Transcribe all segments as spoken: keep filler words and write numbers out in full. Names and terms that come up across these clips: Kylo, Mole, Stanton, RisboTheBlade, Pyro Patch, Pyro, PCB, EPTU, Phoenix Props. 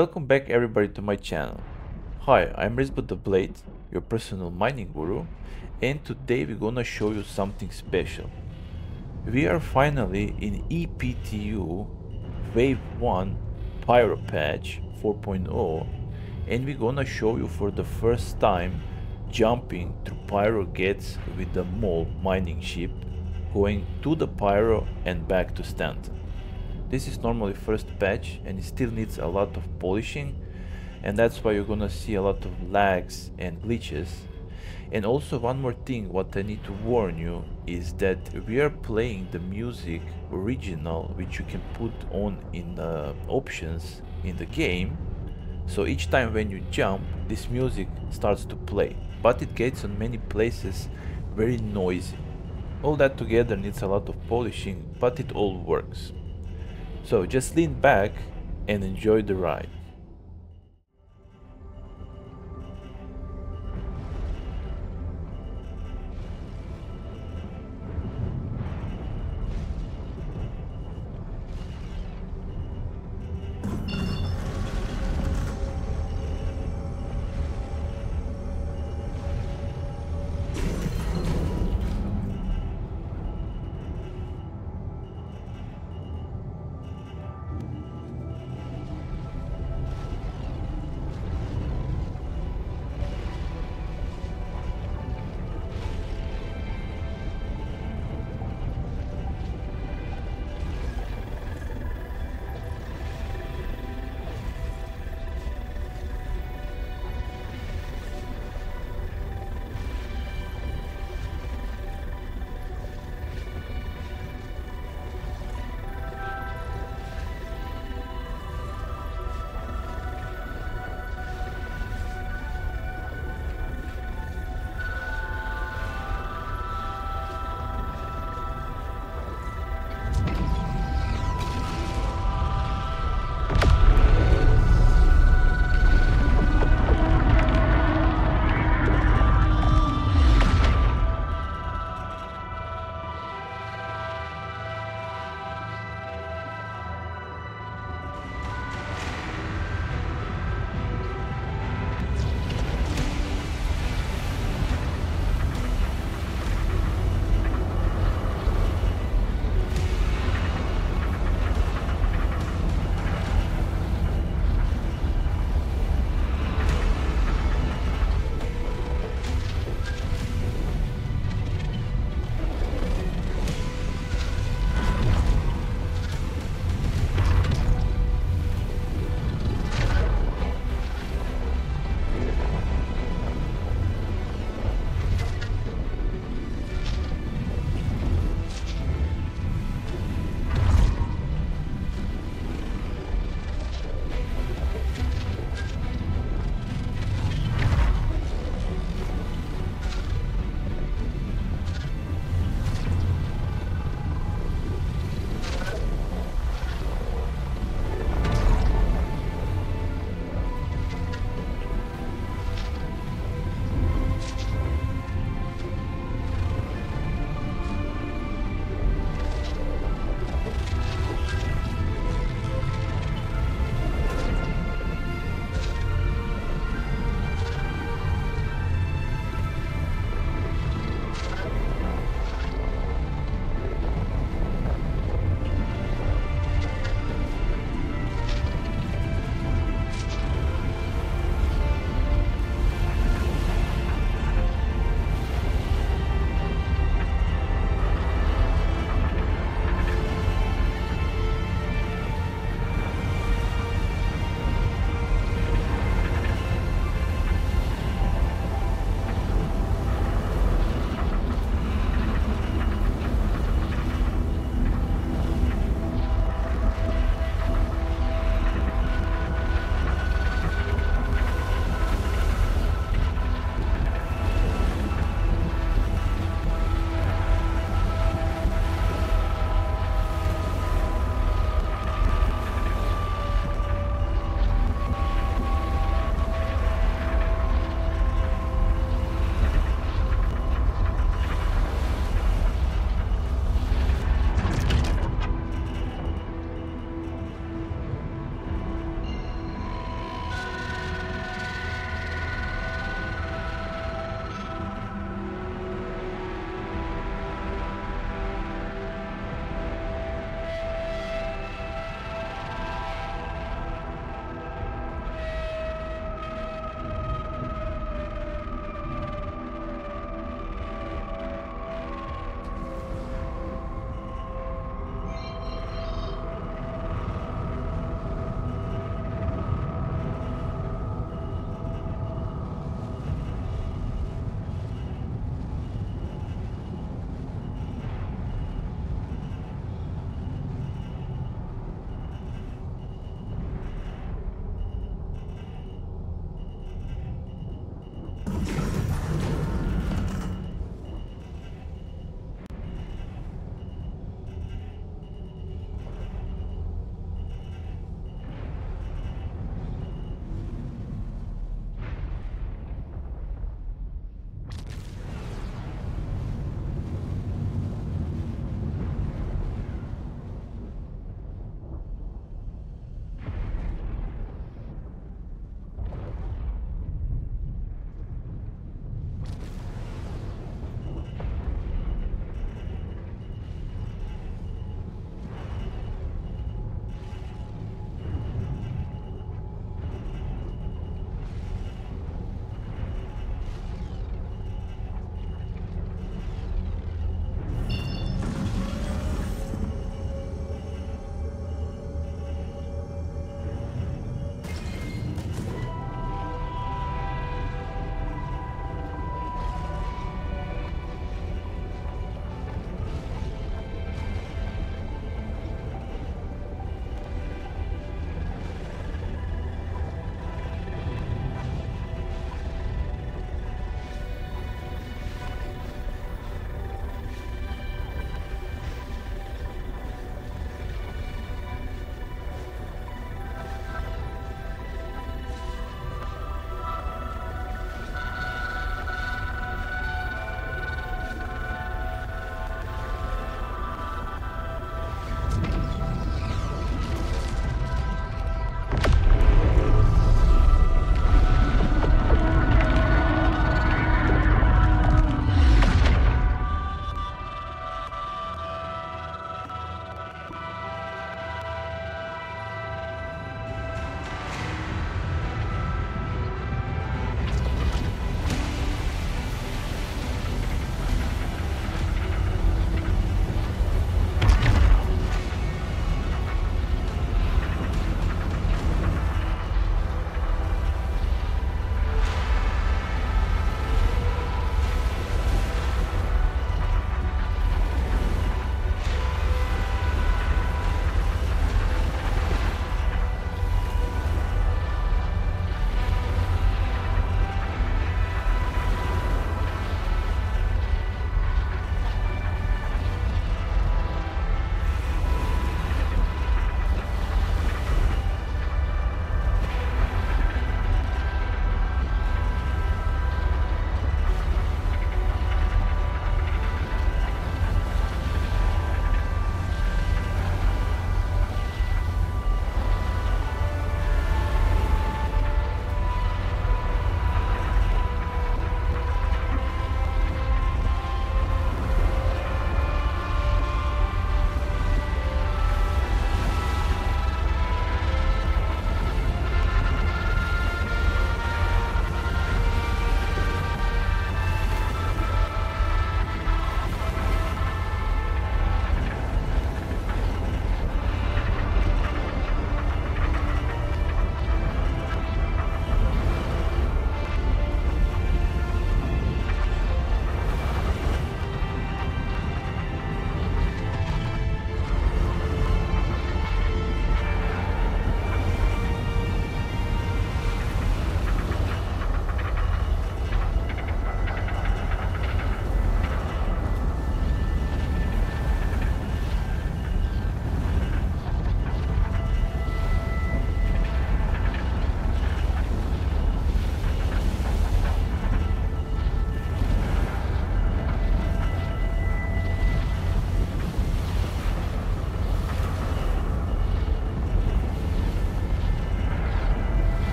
Welcome back everybody to my channel. Hi, I'm RisboTheBlade, your personal mining guru, and today we're gonna show you something special. We are finally in E P T U Wave one Pyro Patch four point oh, and we're gonna show you for the first time jumping through Pyro gates with the Mole mining ship, going to the Pyro and back to Stanton. This is normally first patch and it still needs a lot of polishing, and that's why you're gonna see a lot of lags and glitches. And also one more thing what I need to warn you is that we are playing the music original, which you can put on in the options in the game, so each time when you jump this music starts to play, but it gets on many places very noisy. All that together needs a lot of polishing, but it all works. So just lean back and enjoy the ride.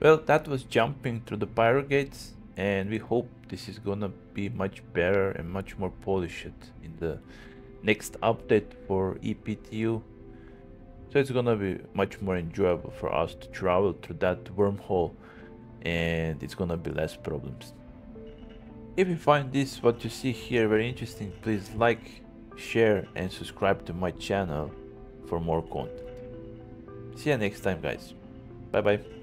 Well, that was jumping through the pyro gates, and we hope this is gonna be much better and much more polished in the next update for E P T U. So it's gonna be much more enjoyable for us to travel through that wormhole, and it's gonna be less problems. If you find this, what you see here, very interesting, please like, share and subscribe to my channel for more content. See you next time, guys. Bye bye.